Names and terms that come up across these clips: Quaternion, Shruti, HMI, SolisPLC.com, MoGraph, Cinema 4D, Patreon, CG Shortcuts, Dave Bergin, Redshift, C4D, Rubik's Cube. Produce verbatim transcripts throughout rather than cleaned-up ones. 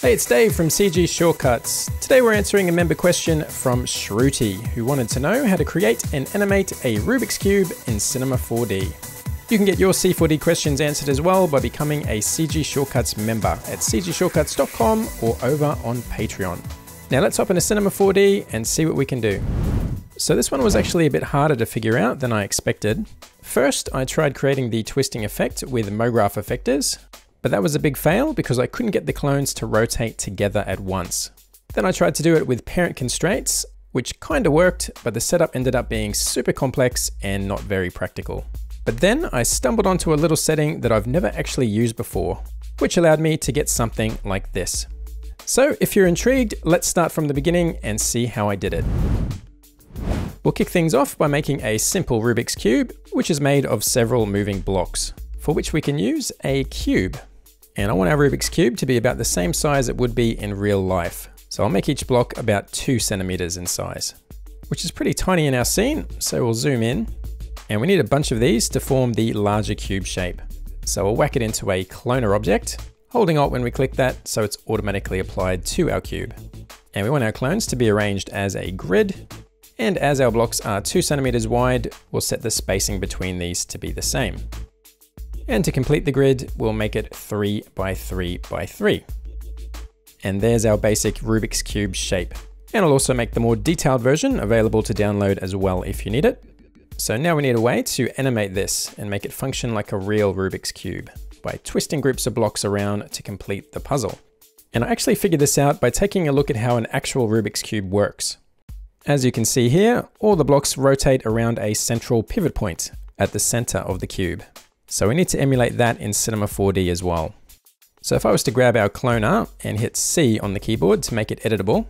Hey, it's Dave from C G Shortcuts. Today we're answering a member question from Shruti, who wanted to know how to create and animate a Rubik's Cube in Cinema four D. You can get your C four D questions answered as well by becoming a C G Shortcuts member at c g shortcuts dot com or over on Patreon. Now let's hop into Cinema four D and see what we can do. So this one was actually a bit harder to figure out than I expected. First, I tried creating the twisting effect with MoGraph effectors, but that was a big fail because I couldn't get the clones to rotate together at once. Then I tried to do it with parent constraints, which kinda worked, but the setup ended up being super complex and not very practical. But then I stumbled onto a little setting that I've never actually used before, which allowed me to get something like this. So if you're intrigued, let's start from the beginning and see how I did it. We'll kick things off by making a simple Rubik's Cube, which is made of several moving blocks, for which we can use a cube. And I want our Rubik's Cube to be about the same size it would be in real life. So I'll make each block about two centimeters in size, which is pretty tiny in our scene. So we'll zoom in, and we need a bunch of these to form the larger cube shape. So we'll whack it into a cloner object, holding Alt when we click that, so it's automatically applied to our cube. And we want our clones to be arranged as a grid. And as our blocks are two centimeters wide, we'll set the spacing between these to be the same. And to complete the grid, we'll make it three by three by three. And there's our basic Rubik's Cube shape. And I'll also make the more detailed version available to download as well if you need it. So now we need a way to animate this and make it function like a real Rubik's Cube by twisting groups of blocks around to complete the puzzle. And I actually figured this out by taking a look at how an actual Rubik's Cube works. As you can see here, all the blocks rotate around a central pivot point at the center of the cube. So we need to emulate that in Cinema four D as well. So if I was to grab our cloner and hit C on the keyboard to make it editable,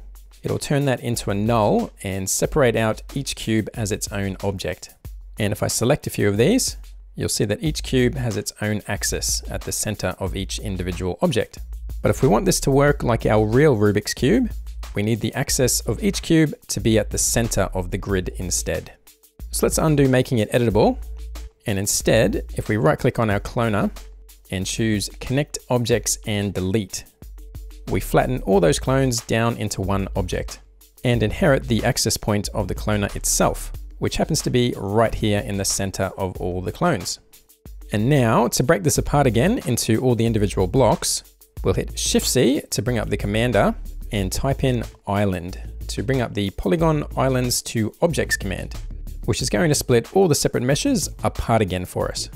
it'll turn that into a null and separate out each cube as its own object. And if I select a few of these, you'll see that each cube has its own axis at the center of each individual object. But if we want this to work like our real Rubik's Cube, we need the axis of each cube to be at the center of the grid instead. So let's undo making it editable. And instead, if we right click on our cloner and choose Connect Objects and Delete, we flatten all those clones down into one object and inherit the axis point of the cloner itself, which happens to be right here in the center of all the clones. And now to break this apart again into all the individual blocks, we'll hit Shift C to bring up the commander and type in island to bring up the polygon islands to objects command, which is going to split all the separate meshes apart again for us.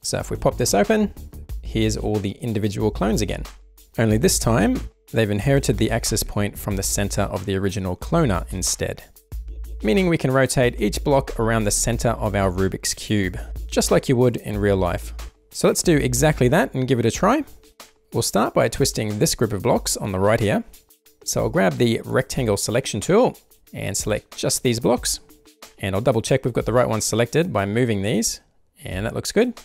So if we pop this open, here's all the individual clones again. Only this time, they've inherited the axis point from the center of the original cloner instead, meaning we can rotate each block around the center of our Rubik's Cube, just like you would in real life. So let's do exactly that and give it a try. We'll start by twisting this group of blocks on the right here. So I'll grab the rectangle selection tool and select just these blocks. And I'll double check we've got the right ones selected by moving these. And that looks good.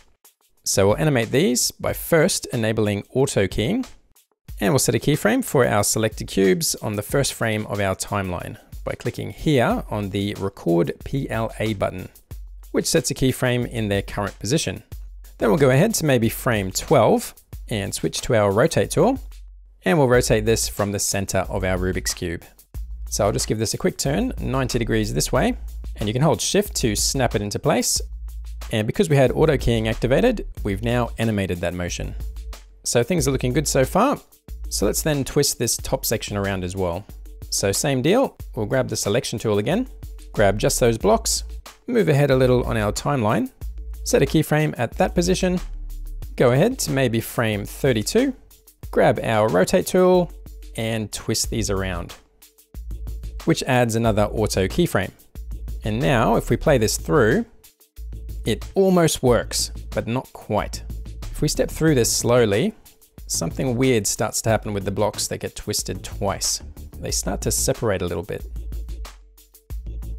So we'll animate these by first enabling auto keying. And we'll set a keyframe for our selected cubes on the first frame of our timeline by clicking here on the Record P L A button, which sets a keyframe in their current position. Then we'll go ahead to maybe frame twelve and switch to our Rotate tool, and we'll rotate this from the center of our Rubik's Cube. So I'll just give this a quick turn, ninety degrees this way, and you can hold Shift to snap it into place. And because we had auto keying activated, we've now animated that motion. So things are looking good so far. So let's then twist this top section around as well. So same deal, we'll grab the selection tool again, grab just those blocks, move ahead a little on our timeline, set a keyframe at that position, go ahead to maybe frame thirty-two, grab our rotate tool and twist these around, which adds another auto keyframe. And now if we play this through, it almost works, but not quite. If we step through this slowly, something weird starts to happen with the blocks that get twisted twice. They start to separate a little bit.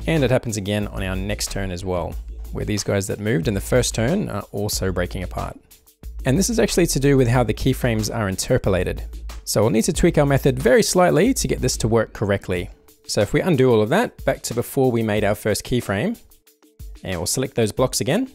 And it happens again on our next turn as well, where these guys that moved in the first turn are also breaking apart. And this is actually to do with how the keyframes are interpolated. So we'll need to tweak our method very slightly to get this to work correctly. So if we undo all of that, back to before we made our first keyframe, and we'll select those blocks again.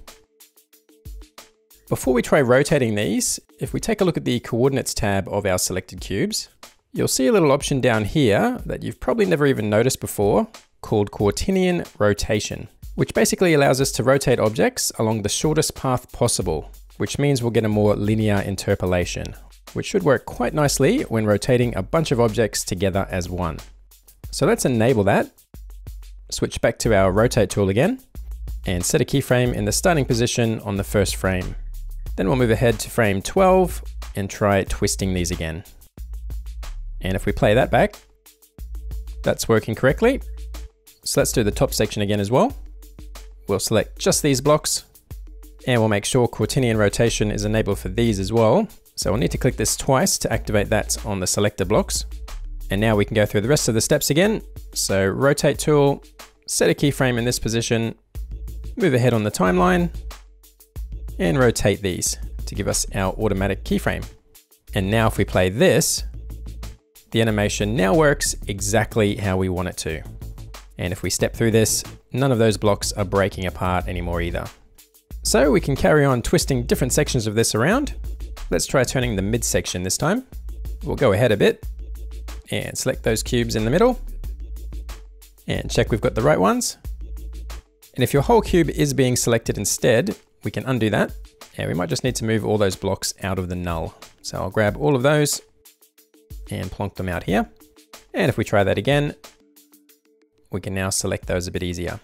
Before we try rotating these, If we take a look at the coordinates tab of our selected cubes, you'll see a little option down here that you've probably never even noticed before called Quaternion Rotation, which basically allows us to rotate objects along the shortest path possible, which means we'll get a more linear interpolation, which should work quite nicely when rotating a bunch of objects together as one. So let's enable that, switch back to our rotate tool again, and set a keyframe in the starting position on the first frame. Then we'll move ahead to frame twelve and try twisting these again. And if we play that back, that's working correctly. So let's do the top section again as well. We'll select just these blocks, and we'll make sure Quaternion Rotation is enabled for these as well. So we'll need to click this twice to activate that on the selector blocks. And now we can go through the rest of the steps again. So rotate tool, set a keyframe in this position, move ahead on the timeline, and rotate these to give us our automatic keyframe. And now if we play this, the animation now works exactly how we want it to. And if we step through this, none of those blocks are breaking apart anymore either. So we can carry on twisting different sections of this around. Let's try turning the midsection this time. We'll go ahead a bit and select those cubes in the middle and check we've got the right ones. And if your whole cube is being selected instead, we can undo that. And we might just need to move all those blocks out of the null. So I'll grab all of those and plonk them out here. And if we try that again, we can now select those a bit easier.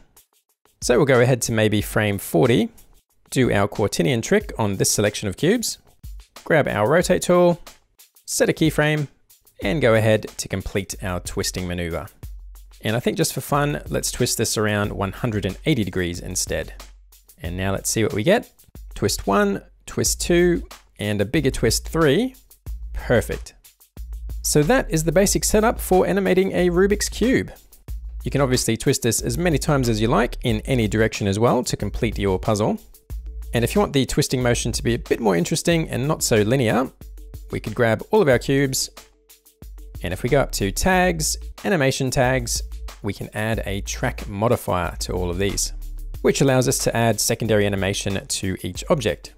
So we'll go ahead to maybe frame forty, do our Quaternion trick on this selection of cubes, grab our rotate tool, set a keyframe, and go ahead to complete our twisting maneuver. And I think just for fun, let's twist this around one hundred eighty degrees instead. And now let's see what we get. Twist one, twist two, and a bigger twist three. Perfect. So that is the basic setup for animating a Rubik's Cube. You can obviously twist this as many times as you like in any direction as well to complete your puzzle. And if you want the twisting motion to be a bit more interesting and not so linear, we could grab all of our cubes. And if we go up to tags, animation tags, we can add a track modifier to all of these, which allows us to add secondary animation to each object.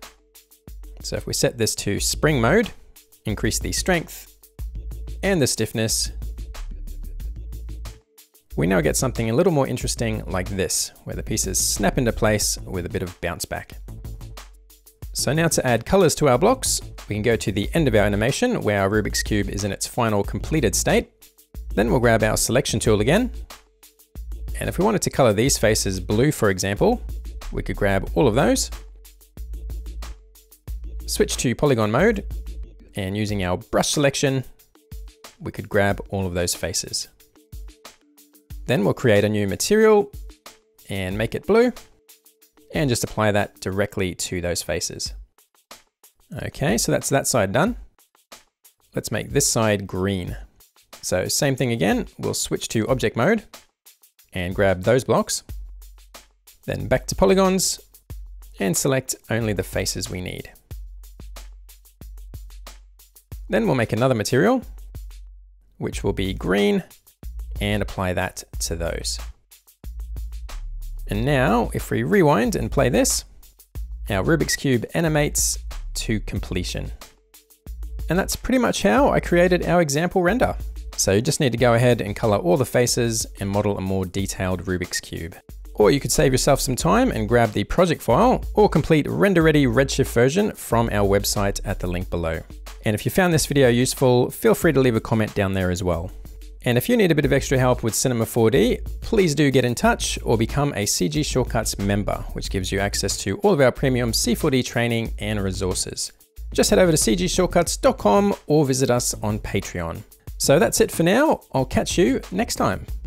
So if we set this to spring mode, increase the strength and the stiffness, we now get something a little more interesting like this, where the pieces snap into place with a bit of bounce back. So now to add colors to our blocks, we can go to the end of our animation where our Rubik's Cube is in its final completed state. Then we'll grab our selection tool again. And if we wanted to color these faces blue, for example, we could grab all of those, switch to polygon mode, and using our brush selection, we could grab all of those faces. Then we'll create a new material and make it blue and just apply that directly to those faces. Okay, so that's that side done. Let's make this side green. So same thing again, we'll switch to object mode and grab those blocks. Then back to polygons and select only the faces we need. Then we'll make another material, which will be green, and apply that to those. And now if we rewind and play this, our Rubik's Cube animates to completion. And that's pretty much how I created our example render. So you just need to go ahead and color all the faces and model a more detailed Rubik's Cube. Or you could save yourself some time and grab the project file or complete render ready Redshift version from our website at the link below. And if you found this video useful, feel free to leave a comment down there as well. And if you need a bit of extra help with Cinema four D, please do get in touch or become a C G Shortcuts member, which gives you access to all of our premium C four D training and resources. Just head over to c g shortcuts dot com or visit us on Patreon. So that's it for now. I'll catch you next time.